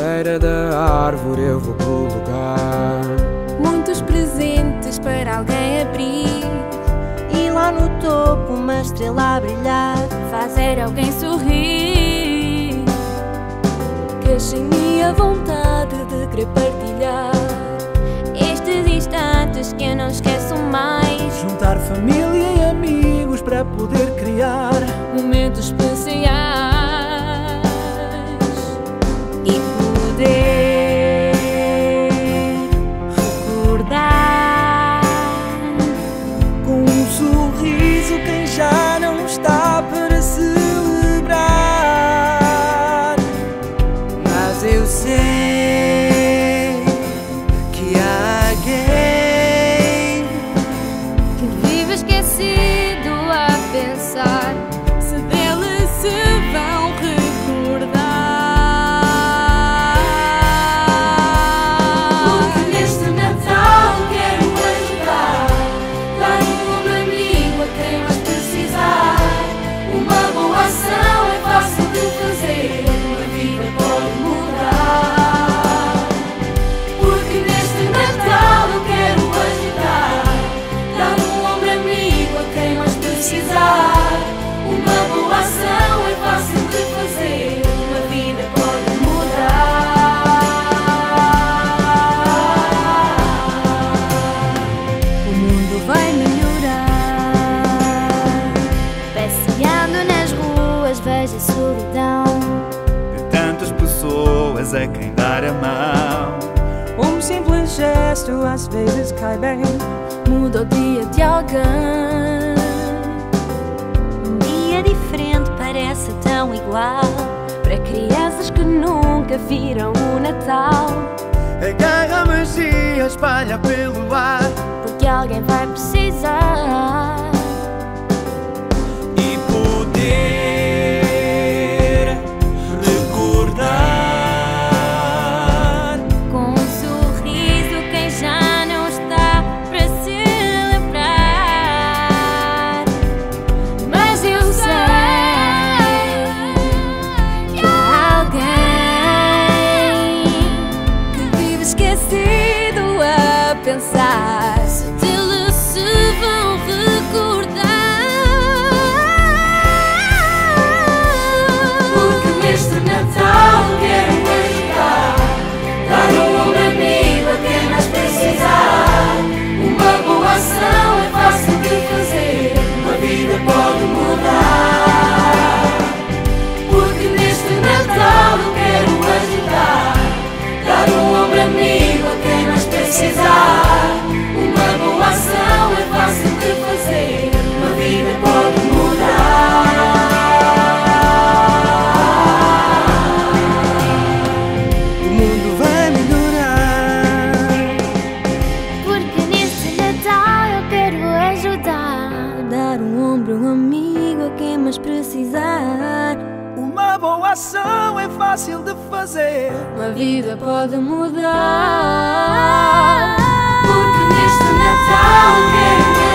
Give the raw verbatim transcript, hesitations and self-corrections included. beira da árvore eu vou colocar muitos presentes para alguém abrir, e lá no topo uma estrela a brilhar, fazer alguém sorrir. Que achei-me a vontade de querer partilhar estes instantes que eu não esqueço mais. Juntar família e amigos para poder criar momentos especiais. A quem dar a mão, um simples gesto às vezes cai bem, muda o dia de alguém. Um dia diferente parece tão igual para crianças que nunca viram o Natal. Agarra a magia, espalha pelo ar, porque alguém vai precisar. E poder recordar de fazer, a vida pode mudar, porque neste Natal quero